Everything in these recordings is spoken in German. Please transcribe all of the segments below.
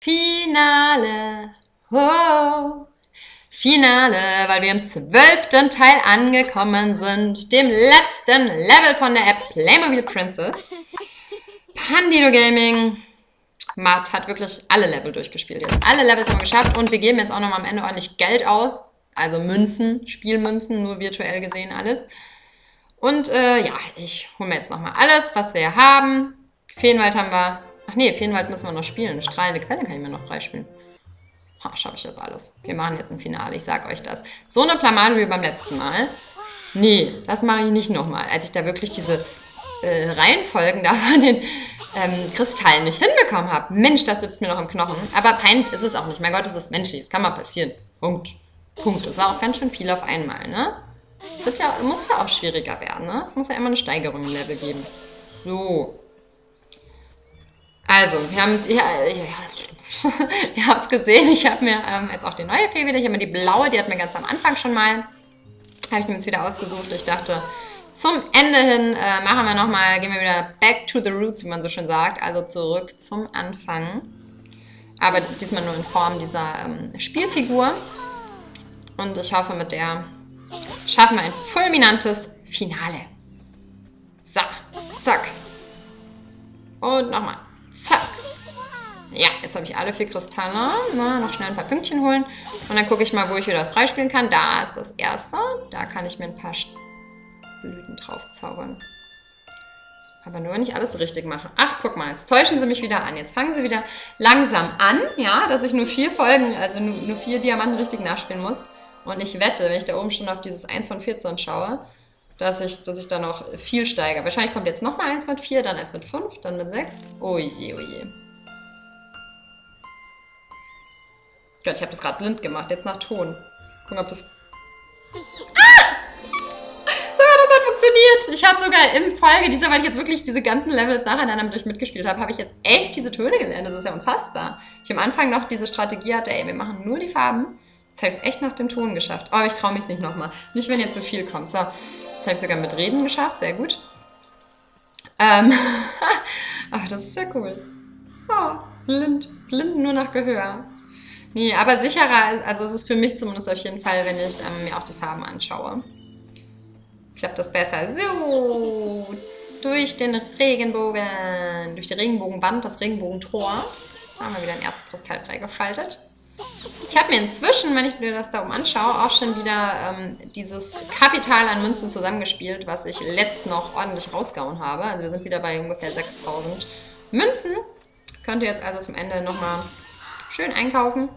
Finale. Wow. Finale, weil wir im 12. Teil angekommen sind, dem letzten Level von der App Playmobil Princess. Pandido Gaming. Matt hat wirklich alle Level durchgespielt jetzt. Alle Levels haben wir geschafft und wir geben jetzt auch nochmal am Ende ordentlich Geld aus. Also Münzen, Spielmünzen, nur virtuell gesehen alles. Und ja, ich hole mir jetzt nochmal alles, was wir haben. Feenwald haben wir... Ach nee, Feenwald müssen wir noch spielen. Strahlende Quelle kann ich mir noch freispielen. Ha, schaffe ich das alles. Wir machen jetzt ein Finale, ich sag euch das. So eine Blamage wie beim letzten Mal. Nee, das mache ich nicht nochmal. Als ich da wirklich diese Reihenfolgen da von den Kristallen nicht hinbekommen habe. Mensch, das sitzt mir noch im Knochen. Aber peinlich ist es auch nicht. Mein Gott, das ist menschlich. Das kann mal passieren. Punkt. Punkt. Das war auch ganz schön viel auf einmal, ne? Es wird ja, muss ja auch schwieriger werden, ne? Es muss ja immer eine Steigerung im Level geben. So. Also, wir haben es... Ja. Ihr habt es gesehen, ich habe mir jetzt auch die neue Fee wieder... Ich habe mir die blaue, die hat mir ganz am Anfang schon mal... Habe ich mir jetzt wieder ausgesucht. Ich dachte, zum Ende hin machen wir nochmal... Gehen wir wieder back to the roots, wie man so schön sagt. Also zurück zum Anfang. Aber diesmal nur in Form dieser Spielfigur. Und ich hoffe, mit der schaffen wir ein fulminantes Finale. So, zack. Und nochmal. Zack. Ja, jetzt habe ich alle 4 Kristalle. Na, noch schnell ein paar Pünktchen holen. Und dann gucke ich mal, wo ich wieder das freispielen kann. Da ist das erste. Da kann ich mir ein paar Blüten drauf zaubern. Aber nur, wenn ich alles richtig mache. Ach, guck mal, jetzt täuschen sie mich wieder an. Jetzt fangen sie wieder langsam an, ja, dass ich nur 4 Folgen, also nur 4 Diamanten richtig nachspielen muss. Und ich wette, wenn ich da oben schon auf dieses 1 von 14 schaue, dass ich dann noch viel steige. Wahrscheinlich kommt jetzt nochmal 1 mit 4, dann 1 mit 5, dann mit 6. Oh je, oh je. Gott, ich habe das gerade blind gemacht. Jetzt nach Ton. Gucken, ob das... Ich habe sogar in Folge dieser, weil ich jetzt wirklich diese ganzen Levels nacheinander durch mitgespielt habe, habe ich jetzt echt diese Töne gelernt. Das ist ja unfassbar. Ich am Anfang noch diese Strategie hatte, ey, wir machen nur die Farben. Jetzt habe ich es echt nach dem Ton geschafft. Oh, aber ich traue mich nicht nochmal. Nicht, wenn jetzt so viel kommt. So, jetzt habe ich sogar mit Reden geschafft. Sehr gut. Ach, das ist ja cool. Oh, blind nur nach Gehör. Nee, aber sicherer, also es ist für mich zumindest auf jeden Fall, wenn ich mir auch die Farben anschaue. Ich glaube, das ist besser. So, durch den Regenbogen, durch die Regenbogenwand, das Regenbogentor. Da haben wir wieder einen ersten Kristall freigeschaltet. Ich habe mir inzwischen, wenn ich mir das da oben anschaue, auch schon wieder dieses Kapital an Münzen zusammengespielt, was ich letzt noch ordentlich rausgehauen habe. Also wir sind wieder bei ungefähr 6000 Münzen. Könnt ihr jetzt also zum Ende nochmal schön einkaufen.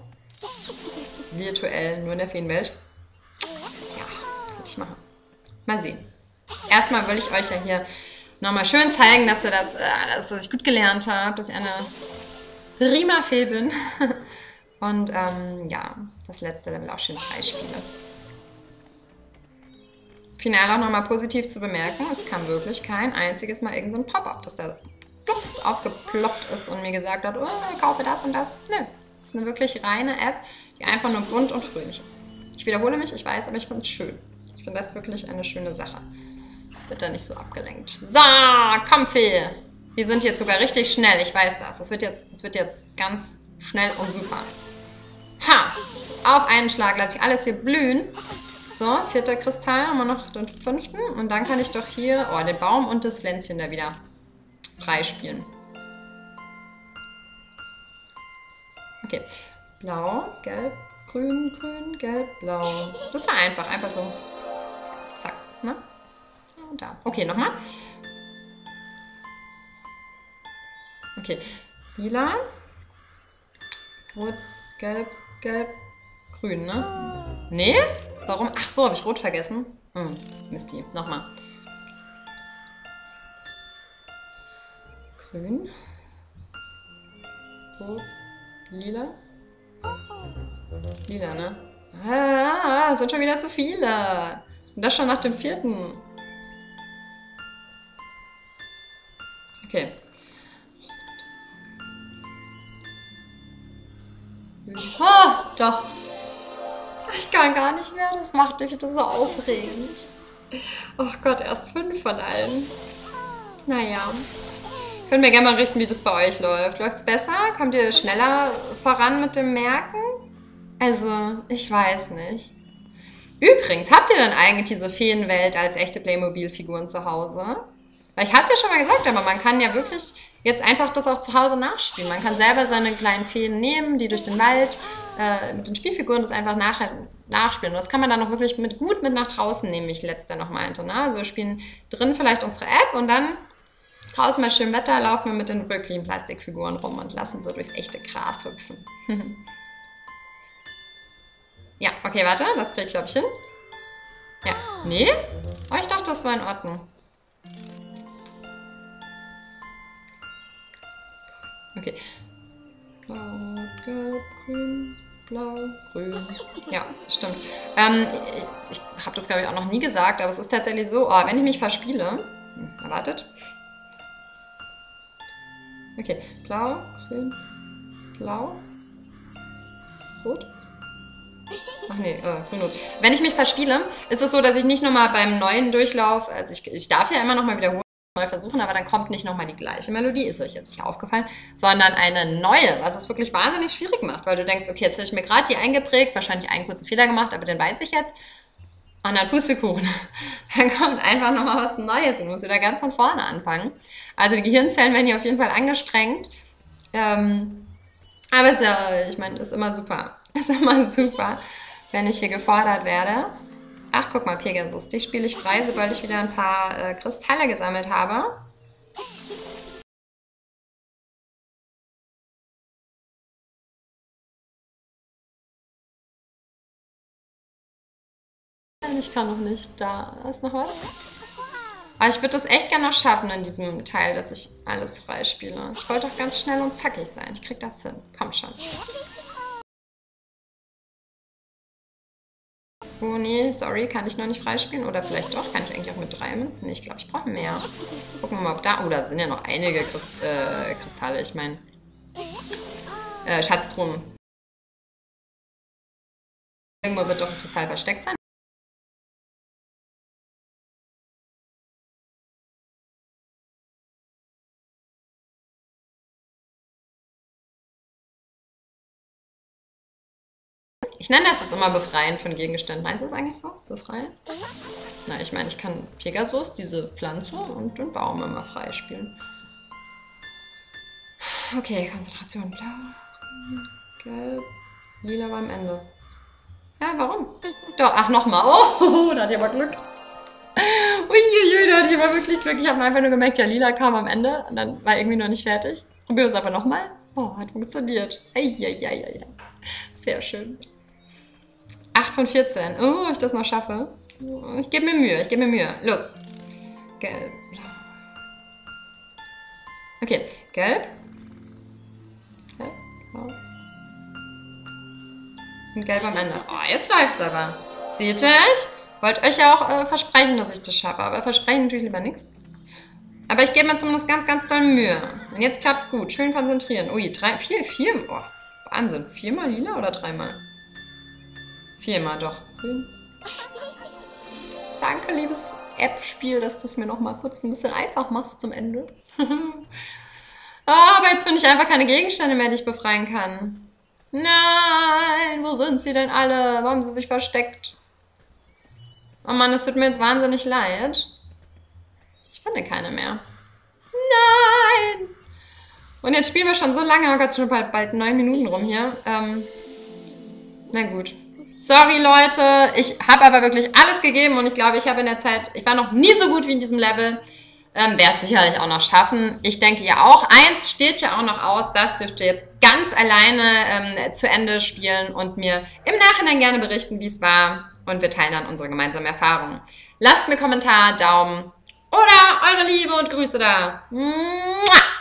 Virtuell, nur in der Feenwelt. Ja, könnte ich machen. Mal sehen. Erstmal will ich euch ja hier nochmal schön zeigen, dass ich gut gelernt habe, dass ich eine prima Fee bin. Und ja, das letzte Level auch schön freispiele. Final auch nochmal positiv zu bemerken, es kam wirklich kein einziges Mal irgendein so Pop-up, dass da plups aufgeploppt ist und mir gesagt hat, oh, kaufe das und das. Nö, es ist eine wirklich reine App, die einfach nur bunt und fröhlich ist. Ich wiederhole mich, ich weiß, aber ich finde es schön. Ich finde das wirklich eine schöne Sache. Wird da nicht so abgelenkt. So, komm Fee. Wir sind jetzt sogar richtig schnell. Ich weiß das. Das wird jetzt ganz schnell und super. Ha! Auf einen Schlag lasse ich alles hier blühen. So, 4. Kristall. Haben wir noch den 5. Und dann kann ich doch hier den Baum und das Pflänzchen da wieder freispielen. Okay. Blau, gelb, grün, grün, gelb, blau. Das war einfach. Einfach so. Na? Und da. Okay, nochmal. Okay. Lila. Rot, gelb, gelb, grün, ne? Nee? Warum? Ach so, habe ich rot vergessen. Misty. Nochmal. Grün. Rot. Lila. Lila, ne? Ah, es sind schon wieder zu viele. Und das schon nach dem 4. Okay. Oh, doch. Ich kann gar nicht mehr. Das macht mich so aufregend. Oh Gott, erst 5 von allen. Naja. Könnt mir gerne mal richten, wie das bei euch läuft. Läuft's besser? Kommt ihr schneller voran mit dem Merken? Also, ich weiß nicht. Übrigens, habt ihr denn eigentlich diese Feenwelt als echte Playmobil-Figuren zu Hause? Weil ich hatte ja schon mal gesagt, aber man kann ja wirklich jetzt einfach das auch zu Hause nachspielen. Man kann selber seine kleinen Feen nehmen, die durch den Wald mit den Spielfiguren das einfach nachspielen. Und das kann man dann auch wirklich gut mit nach draußen nehmen, wie ich letztes Jahr noch meinte. Ne? Also wir spielen drin vielleicht unsere App und dann draußen bei schönem Wetter laufen wir mit den wirklichen Plastikfiguren rum und lassen sie durchs echte Gras hüpfen. Ja, okay, warte, das kriege ich, glaube ich, hin. Ja, nee? Oh, ich dachte, das war in Ordnung. Okay. Blau, gelb, grün, blau, grün. Ja, stimmt. Ich habe das, glaube ich, auch noch nie gesagt, aber es ist tatsächlich so, oh, wenn ich mich verspiele... Erwartet. Okay, blau, grün, blau, rot. Ach nee, grün, rot. Wenn ich mich verspiele, ist es so, dass ich nicht nochmal beim neuen Durchlauf, also ich darf ja immer nochmal wiederholen, neu versuchen, aber dann kommt nicht nochmal die gleiche Melodie, ist euch jetzt nicht aufgefallen, sondern eine neue, was es wirklich wahnsinnig schwierig macht, weil du denkst, okay, jetzt habe ich mir gerade die eingeprägt, wahrscheinlich einen kurzen Fehler gemacht, aber den weiß ich jetzt. Und dann Pustekuchen. Dann kommt einfach nochmal was Neues und muss wieder ganz von vorne anfangen. Also die Gehirnzellen werden hier auf jeden Fall angestrengt. Aber ist ja, ich meine, ist immer super. Ist immer super, wenn ich hier gefordert werde. Ach, guck mal, Pegasus. Die spiele ich frei, sobald ich wieder ein paar Kristalle gesammelt habe. Ich kann noch nicht. Da ist noch was. Aber ich würde das echt gerne noch schaffen in diesem Teil, dass ich alles freispiele. Ich wollte doch ganz schnell und zackig sein. Ich krieg das hin. Komm schon. Oh nee, sorry, kann ich noch nicht freispielen. Oder vielleicht doch. Kann ich eigentlich auch mit 3 Münzen? Nee, ich glaube, ich brauche mehr. Gucken wir mal, ob da... Oh, da sind ja noch einige Kristalle. Ich meine... Schatztruhen. Irgendwo wird doch ein Kristall versteckt sein. Ich nenne das jetzt immer Befreien von Gegenständen. Heißt das eigentlich so? Befreien? Na, ich meine, ich kann Pegasus, diese Pflanze und den Baum immer freispielen. Okay, Konzentration. Blau, gelb, lila war am Ende. Ja, warum? Doch, ach, nochmal. Oh, da hat jemand Glück. Uiuiui, da hat jemand wirklich Glück. Ich habe einfach nur gemerkt, ja, lila kam am Ende und dann war irgendwie noch nicht fertig. Probier es aber nochmal. Oh, hat funktioniert. Eieieiei. Sehr schön. 8 von 14. Oh, ich das noch schaffe. Ich gebe mir Mühe, ich gebe mir Mühe. Los. Gelb, blau. Okay, gelb. Gelb, blau. Und gelb am Ende. Oh, jetzt läuft's aber. Seht ihr? Ich wollte euch ja auch versprechen, dass ich das schaffe, aber versprechen natürlich lieber nichts. Aber ich gebe mir zumindest ganz, ganz doll Mühe. Und jetzt klappt's gut. Schön konzentrieren. Ui, 3, 4, 4. Oh, Wahnsinn. 4-mal lila oder 3-mal? 4-mal, doch. Grün. Danke, liebes App-Spiel, dass du es mir noch mal kurz ein bisschen einfach machst zum Ende. Aber jetzt finde ich einfach keine Gegenstände mehr, die ich befreien kann. Nein, wo sind sie denn alle? Warum haben sie sich versteckt? Oh Mann, es tut mir jetzt wahnsinnig leid. Ich finde keine mehr. Nein! Und jetzt spielen wir schon so lange, oh Gott, schon bald 9 Minuten rum hier. Na gut. Sorry, Leute. Ich habe aber wirklich alles gegeben und ich glaube, ich habe in der Zeit... Ich war noch nie so gut wie in diesem Level. Werde es sicherlich auch noch schaffen. Ich denke ja auch. 1 steht ja auch noch aus. Das dürft ihr jetzt ganz alleine zu Ende spielen und mir im Nachhinein gerne berichten, wie es war. Und wir teilen dann unsere gemeinsamen Erfahrungen. Lasst mir Kommentar, Daumen... Oder eure Liebe und Grüße da. Mua!